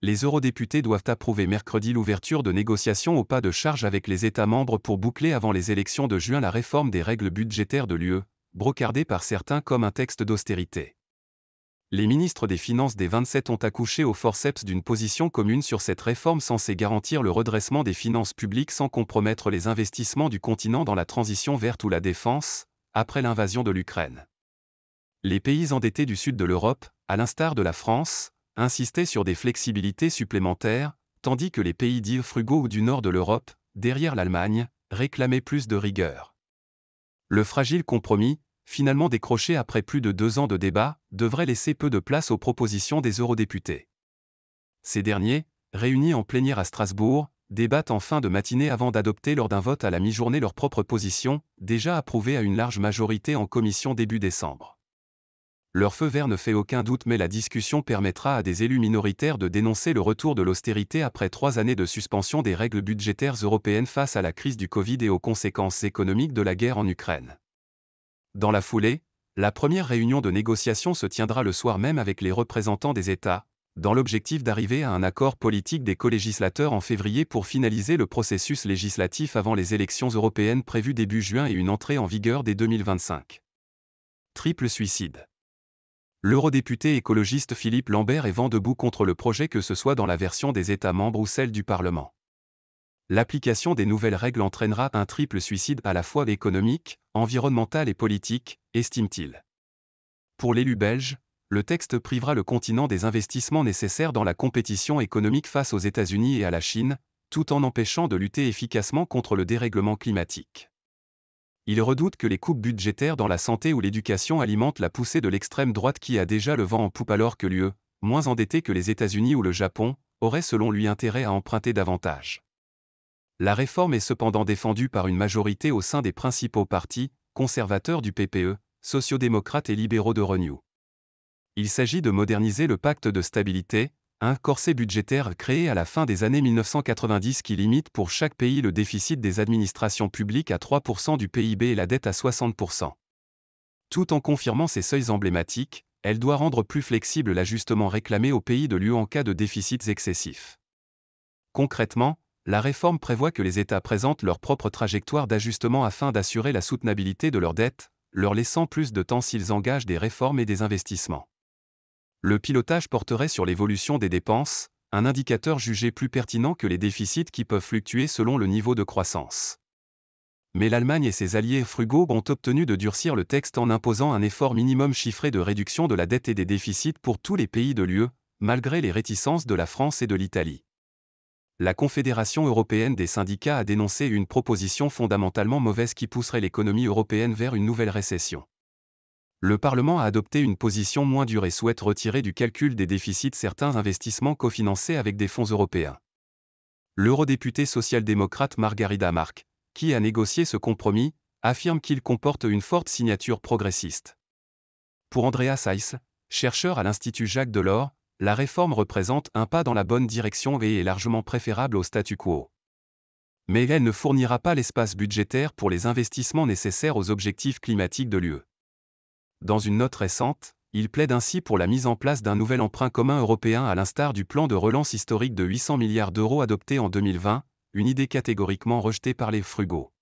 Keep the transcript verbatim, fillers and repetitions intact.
les eurodéputés doivent approuver mercredi l'ouverture de négociations au pas de charge avec les États membres pour boucler avant les élections de juin la réforme des règles budgétaires de l'U E, brocardée par certains comme un texte d'austérité. Les ministres des Finances des vingt-sept ont accouché au forceps d'une position commune sur cette réforme censée garantir le redressement des finances publiques sans compromettre les investissements du continent dans la transition verte ou la défense, après l'invasion de l'Ukraine. Les pays endettés du sud de l'Europe, à l'instar de la France, insistaient sur des flexibilités supplémentaires, tandis que les pays dits frugaux ou du nord de l'Europe, derrière l'Allemagne, réclamaient plus de rigueur. Le fragile compromis, finalement décroché après plus de deux ans de débat, devrait laisser peu de place aux propositions des eurodéputés. Ces derniers, réunis en plénière à Strasbourg, débattent en fin de matinée avant d'adopter lors d'un vote à la mi-journée leur propre position, déjà approuvée à une large majorité en commission début décembre. Leur feu vert ne fait aucun doute, mais la discussion permettra à des élus minoritaires de dénoncer le retour de l'austérité après trois années de suspension des règles budgétaires européennes face à la crise du Covid et aux conséquences économiques de la guerre en Ukraine. Dans la foulée, la première réunion de négociation se tiendra le soir même avec les représentants des États, dans l'objectif d'arriver à un accord politique des co-législateurs en février pour finaliser le processus législatif avant les élections européennes prévues début juin et une entrée en vigueur dès deux mille vingt-cinq. Triple suicide. L'eurodéputé écologiste Philippe Lambert est vent debout contre le projet, que ce soit dans la version des États membres ou celle du Parlement. L'application des nouvelles règles entraînera un triple suicide à la fois économique, environnemental et politique, estime-t-il. Pour l'élu belge, le texte privera le continent des investissements nécessaires dans la compétition économique face aux États-Unis et à la Chine, tout en empêchant de lutter efficacement contre le dérèglement climatique. Il redoute que les coupes budgétaires dans la santé ou l'éducation alimentent la poussée de l'extrême droite qui a déjà le vent en poupe, alors que l'U E, moins endettée que les États-Unis ou le Japon, aurait selon lui intérêt à emprunter davantage. La réforme est cependant défendue par une majorité au sein des principaux partis, conservateurs du P P E, sociodémocrates et libéraux de Renew. Il s'agit de moderniser le pacte de stabilité, un corset budgétaire créé à la fin des années mille neuf cent quatre-vingt-dix qui limite pour chaque pays le déficit des administrations publiques à trois pour cent du P I B et la dette à soixante pour cent. Tout en confirmant ces seuils emblématiques, elle doit rendre plus flexible l'ajustement réclamé aux pays de l'U E en cas de déficits excessifs. Concrètement, la réforme prévoit que les États présentent leur propre trajectoire d'ajustement afin d'assurer la soutenabilité de leurs dettes, leur laissant plus de temps s'ils engagent des réformes et des investissements. Le pilotage porterait sur l'évolution des dépenses, un indicateur jugé plus pertinent que les déficits qui peuvent fluctuer selon le niveau de croissance. Mais l'Allemagne et ses alliés frugaux ont obtenu de durcir le texte en imposant un effort minimum chiffré de réduction de la dette et des déficits pour tous les pays de l'U E, malgré les réticences de la France et de l'Italie. La Confédération européenne des syndicats a dénoncé une proposition fondamentalement mauvaise qui pousserait l'économie européenne vers une nouvelle récession. Le Parlement a adopté une position moins dure et souhaite retirer du calcul des déficits certains investissements cofinancés avec des fonds européens. L'eurodéputée social-démocrate Margarida Marx, qui a négocié ce compromis, affirme qu'il comporte une forte signature progressiste. Pour Andreas Eis, chercheur à l'Institut Jacques Delors, la réforme représente un pas dans la bonne direction et est largement préférable au statu quo. Mais elle ne fournira pas l'espace budgétaire pour les investissements nécessaires aux objectifs climatiques de l'U E. Dans une note récente, il plaide ainsi pour la mise en place d'un nouvel emprunt commun européen à l'instar du plan de relance historique de huit cents milliards d'euros adopté en deux mille vingt, une idée catégoriquement rejetée par les frugaux.